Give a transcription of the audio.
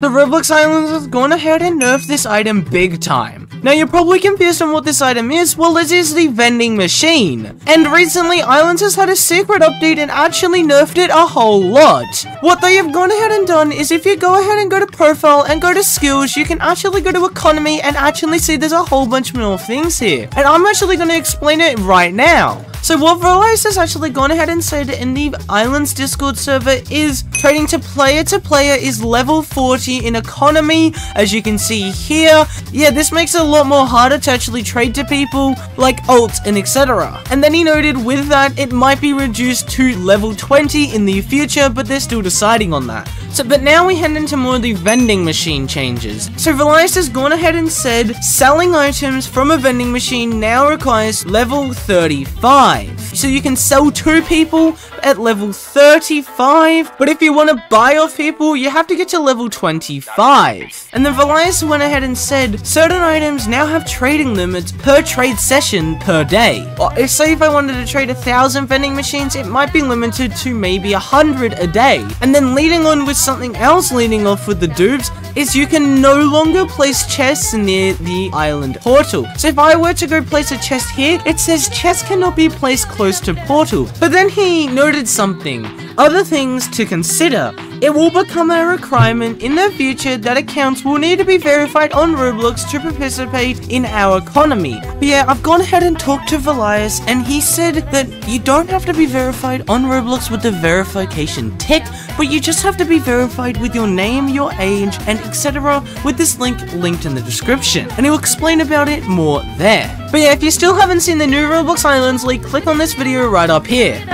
The Roblox Islands has gone ahead and nerfed this item big time. Now you're probably confused on what this item is. Well, it is the vending machine. And recently Islands has had a secret update and actually nerfed it a whole lot. What they have gone ahead and done is if you go ahead and go to profile and go to skills, you can actually go to economy and actually see there's a whole bunch more things here. And I'm actually going to explain it right now. So what Velias has actually gone ahead and said in the Islands Discord server is trading to player is level 40 in economy, as you can see here. Yeah, this makes it a lot more harder to actually trade to people like alts and etc. And then he noted with that it might be reduced to level 20 in the future, but they're still deciding on that. So, but now we head into more of the vending machine changes. So Velias has gone ahead and said selling items from a vending machine now requires level 35. So you can sell to people at level 35, but if you want to buy off people, you have to get to level 25. And then Velias went ahead and said certain items now have trading limits per trade session per day. Or if, say, if I wanted to trade 1,000 vending machines, it might be limited to maybe 100 a day. And then leading on with something else, leading off with the dupes, is you can no longer place chests near the island portal. So if I were to go place a chest here, it says chests cannot be placed close to portal. But then he noted something. Other things to consider. It will become a requirement in the future that accounts will need to be verified on Roblox to participate in our economy. But yeah, I've gone ahead and talked to Velias, and he said that you don't have to be verified on Roblox with the verification tick, but you just have to be verified with your name, your age, and etc. with this link linked in the description. And he'll explain about it more there. But yeah, if you still haven't seen the new Roblox Islands leak, click on this video right up here.